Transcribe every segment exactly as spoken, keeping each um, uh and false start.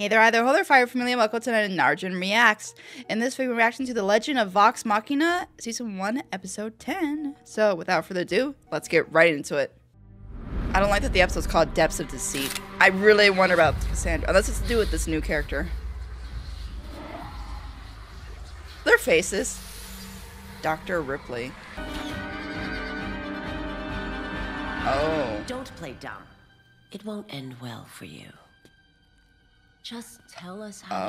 Hey there, hi there, hello there, Fire Familia, welcome to Narujen Reacts. In this week, we're reacting to The Legend of Vox Machina, Season one, Episode ten. So, without further ado, let's get right into it. I don't like that the episode's called Depths of Deceit. I really wonder about Cassandra, unless it's to do with this new character. Their faces. Doctor Ripley. Oh. Don't play dumb. It won't end well for you. Just tell us how oh. to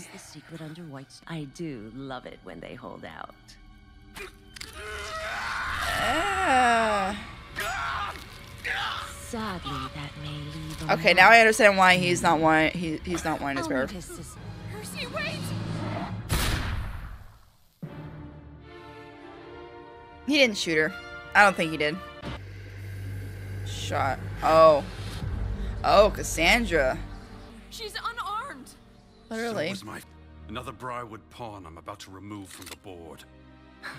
access the secret under White's. I do love it when they hold out. Yeah. Sadly, that may leave. Okay, now I understand why he's not wine. He, he's not wine as bear. Percy, wait! He didn't shoot her. I don't think he did. Shot. Oh. Oh, Cassandra. She's unarmed. Literally. So was my another Briarwood pawn I'm about to remove from the board.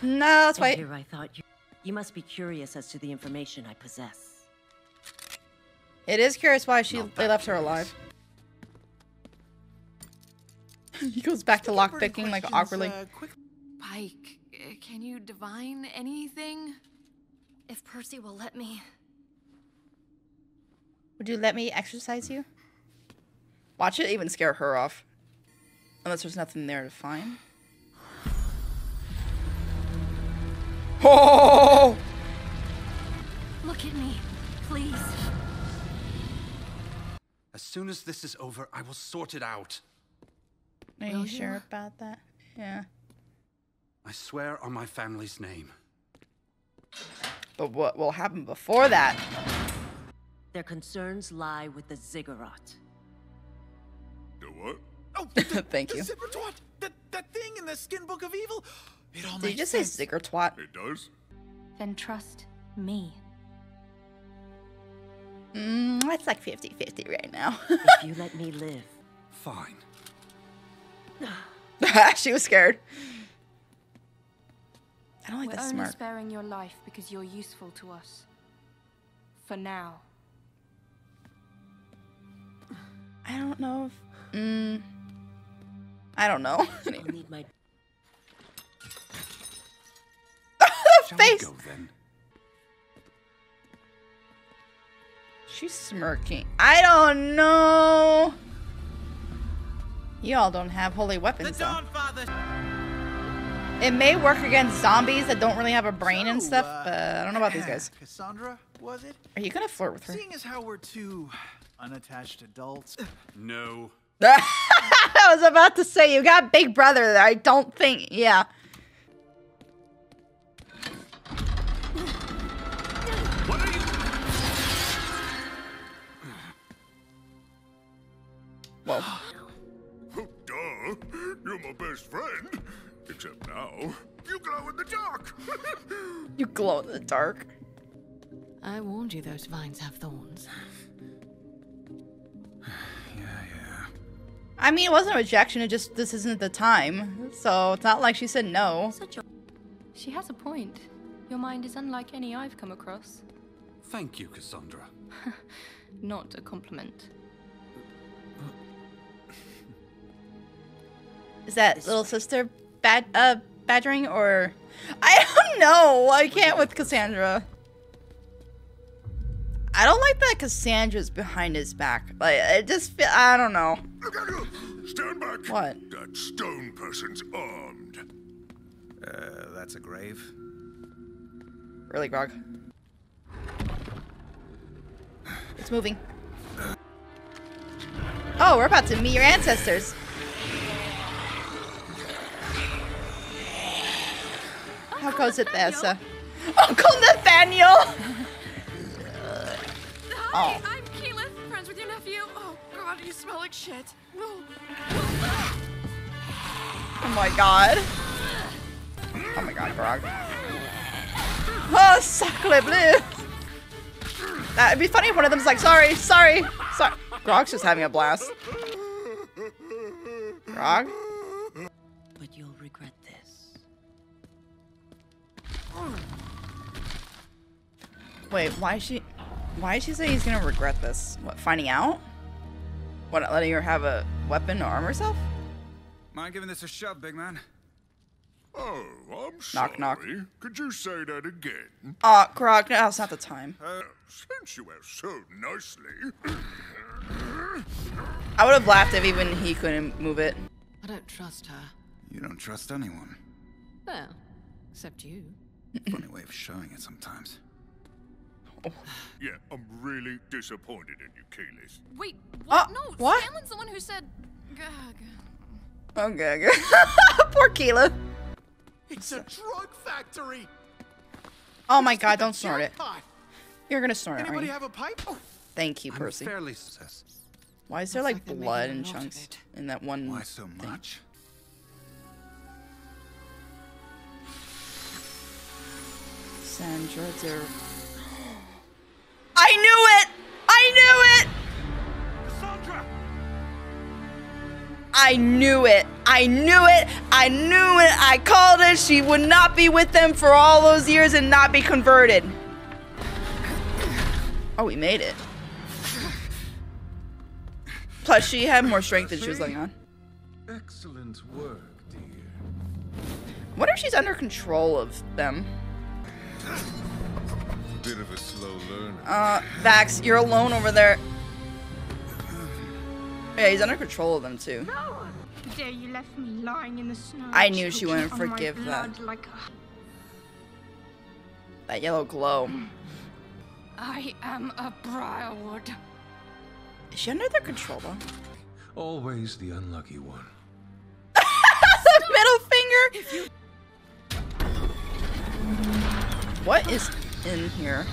No, that's right. Here I thought you, you must be curious as to the information I possess. It is curious why she they left her alive. He goes back to lockpicking like awkwardly. Uh, Pike, can you divine anything? If Percy will let me. Would you let me exercise you? Watch it even scare her off. Unless there's nothing there to find. Oh! Look at me, please. As soon as this is over, I will sort it out. Are you sure about that? Yeah. I swear on my family's name. But what will happen before that? Their concerns lie with the ziggurat. What? Oh, the, thank the you. That, that thing in the skin book of evil. It all Did you just sense. Say ziggurat? It does. Then trust me. Mm, that's like fifty fifty right now. If you let me live. Fine. She was scared. I don't like We're that smart. We're only sparing your life because you're useful to us. For now. I don't know if... Mm, I don't know. Need my face. Go, then? She's smirking. I don't know. Y'all don't have holy weapons. The it may work against zombies that don't really have a brain so, and stuff, uh, but I don't know about these guys. Cassandra, was it? Are you gonna flirt with her? Seeing as how we're two unattached adults. No. I was about to say, you got Big Brother there. I don't think, yeah. What are you? Well. Oh, duh. You're my best friend. Except now, you glow in the dark. You glow in the dark. I warned you those vines have thorns. I mean, it wasn't a rejection, it just, this isn't the time. So, it's not like she said no. Such a... She has a point. Your mind is unlike any I've come across. Thank you, Cassandra. Not a compliment. Is that this little sister bad, uh, badgering, or... I don't know, I can't with Cassandra. I don't like that Cassandra's behind his back. Like, it just feel, I don't know. Stand back. What? That stone person's armed. Uh, that's a grave. Really, Grog? It's moving. Oh, we're about to meet your ancestors. How goes it there, sir? Uncle Nathaniel! Hi, oh. I'm Keyleth, friends with your nephew. Oh god, you smell like shit. Oh, oh my god. Oh my god, Grog. Oh, sacre bleu. That'd be funny if one of them's like, sorry, sorry, sorry. Grog's just having a blast. Grog? But you'll regret this. Wait, why is she... Why did she say he's gonna regret this? What, finding out? What, not letting her have a weapon or arm herself? Mind giving this a shove, big man? Oh, I'm sorry. Knock, knock. Could you say that again? Ah, uh, Grog, no, it's not the time. Uh, since you asked so nicely. I would have laughed if even he couldn't move it. I don't trust her. You don't trust anyone. Well, except you. Funny way of showing it sometimes. Oh. Yeah, I'm really disappointed in you, Keyleth. Wait, what? Uh, no, what? Scanlan's the one who said... Gug. Oh, Gug. Poor Keyleth. It's a drug factory. Oh my God! Don't snort it. You're gonna snort it. Anybody have a pipe? Oh. Thank you, Percy. Why is there like blood and chunks in that one? Why so much? Sandra, there. I knew it! I knew it! Cassandra! I knew it. I knew it. I knew it. I called it. She would not be with them for all those years and not be converted. Oh, we made it. Plus, she had more strength than she was letting on. Excellent work, dear. I wonder if she's under control of them. Bit of a slow learner. Uh, Vax, you're alone over there. Yeah, he's under control of them too. No. There you left me lying in the snow. I knew she wouldn't forgive that. Like that yellow glow. I am a Briarwood. Is she under their control though? Always the unlucky one. The middle finger. What is in here?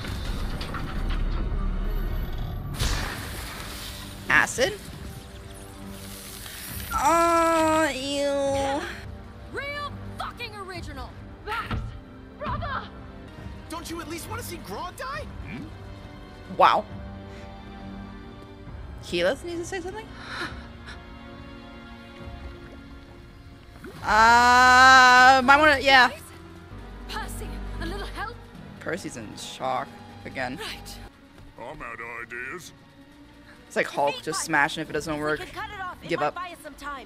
Acid? Oh, ew. Real fucking original. Vax, brother. Don't you at least want to see Grog die? Hmm? Wow. Keyleth needs to say something? Uh, might want to, yeah. Percy, a little help? Percy's in shock again. Right. I'm out of ideas. It's like Hulk, just smashing if it doesn't work. Give up. I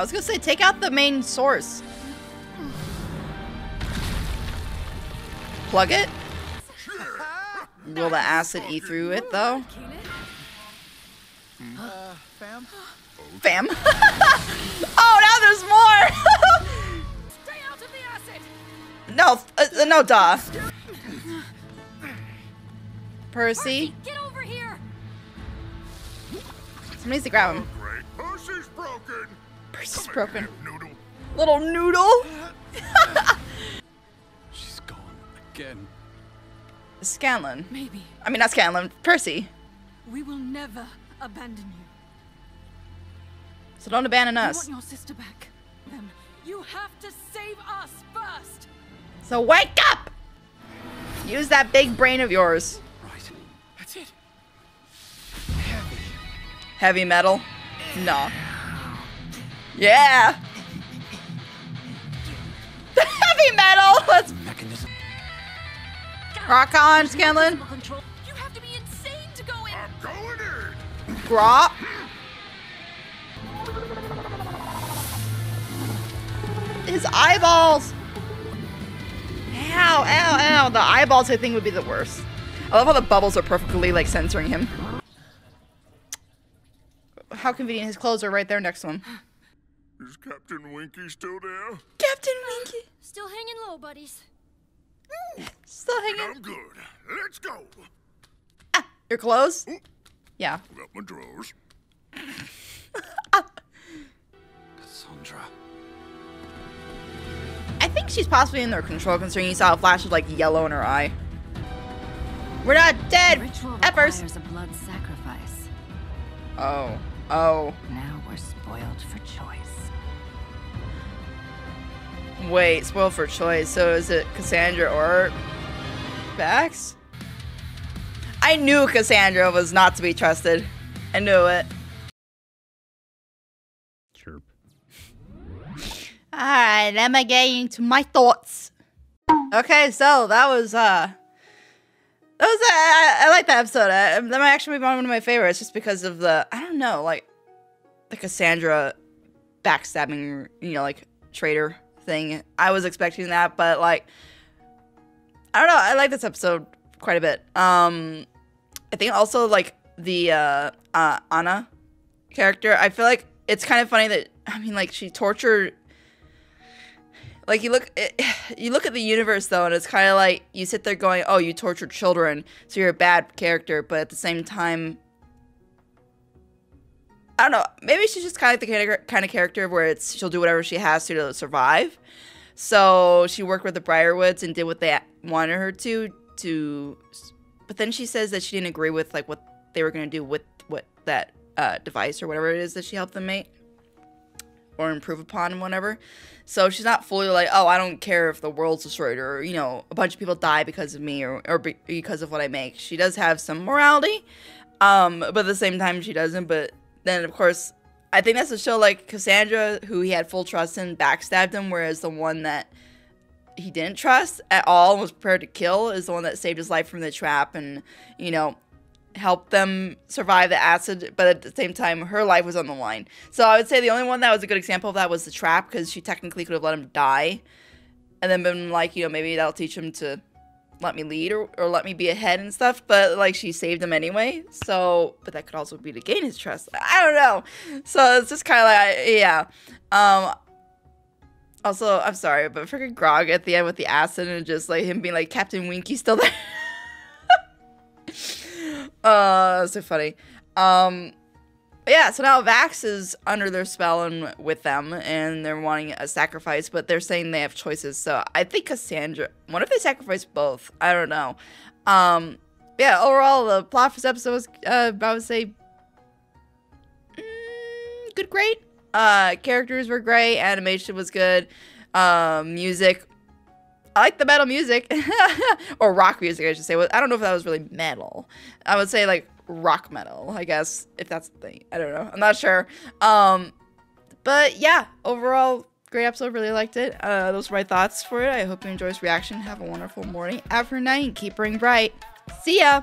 was gonna say, take out the main source. Plug it? Will the acid eat through it though? Uh, fam? Fam? Oh, now there's more! Stay out of the acid! No, uh, no, duh. Percy? Somebody needs to grab him. Percy's broken. Percy's broken. Noodle. Little noodle. She's gone again. Scanlan. Maybe. I mean, not Scanlan. Percy. We will never abandon you. So don't abandon us. I want your sister back. Then you have to save us first. So wake up. Use that big brain of yours. Right. That's it. Heavy metal? No. Yeah! Heavy metal! Let's mechanism. Rock on, Scanlan. You have to be insane to go in. I'm going in. Grop. His eyeballs. Ow, ow, ow. The eyeballs, I think, would be the worst. I love how the bubbles are perfectly, like, censoring him. How convenient, his clothes are right there next to him. Is Captain Winky still there? Captain Winky! Still hanging low, buddies. Still hanging. I'm good. Let's go. Ah, your clothes? Ooh. Yeah. I got my drawers. Cassandra. I think she's possibly in their control, considering you saw a flash of like yellow in her eye. We're not dead. Efforts. There's a blood sacrifice. Oh. Oh. Now we're spoiled for choice. Wait, spoiled for choice. So is it Cassandra or Vax? I knew Cassandra was not to be trusted. I knew it. Chirp. Alright, am I getting to my thoughts? Okay, so that was uh was, I, I like that episode. I, that might actually be one of my favorites just because of the, I don't know, like, the Cassandra backstabbing, you know, like, traitor thing. I was expecting that, but, like, I don't know. I like this episode quite a bit. Um, I think also, like, the uh, uh, Anna character, I feel like it's kind of funny that, I mean, like, she tortured... Like, you look it, you look at the universe, though, and it's kind of like you sit there going, oh, you tortured children, so you're a bad character. But at the same time, I don't know. Maybe she's just kind of the kind of character where it's she'll do whatever she has to to survive. So she worked with the Briarwoods and did what they wanted her to. to but then she says that she didn't agree with, like, what they were going to do with what that uh, device or whatever it is that she helped them make. Or improve upon and whatever. So she's not fully like, oh, I don't care if the world's destroyed or, you know, a bunch of people die because of me or, or be because of what I make. She does have some morality, um, but at the same time she doesn't. But then, of course, I think that's a show like Cassandra, who he had full trust in, backstabbed him, whereas the one that he didn't trust at all and was prepared to kill is the one that saved his life from the trap and, you know, helped them survive the acid, but at the same time, her life was on the line. So I would say the only one that was a good example of that was the trap, because she technically could have let him die, and then been like, you know, maybe that'll teach him to let me lead or, or let me be ahead and stuff, but, like, she saved him anyway, so, but that could also be to gain his trust. I don't know. So it's just kind of like, yeah. Um, also, I'm sorry, but freaking Grog at the end with the acid and just, like, him being like, Captain Winky still there. Uh, so funny. Um, yeah, so now Vax is under their spell and with them, and they're wanting a sacrifice, but they're saying they have choices, so I think Cassandra... What if they sacrifice both? I don't know. Um, yeah, overall, the plot for this episode was, uh, I would say... Mm, good, great. Uh, characters were great, animation was good, uh, music... I like the metal music, or rock music, I should say. I don't know if that was really metal. I would say, like, rock metal, I guess, if that's the thing. I don't know. I'm not sure. Um, but, yeah, overall, great episode. Really liked it. Uh, those were my thoughts for it. I hope you enjoyed this reaction. Have a wonderful morning, afternoon, night, and keep bringing bright. See ya!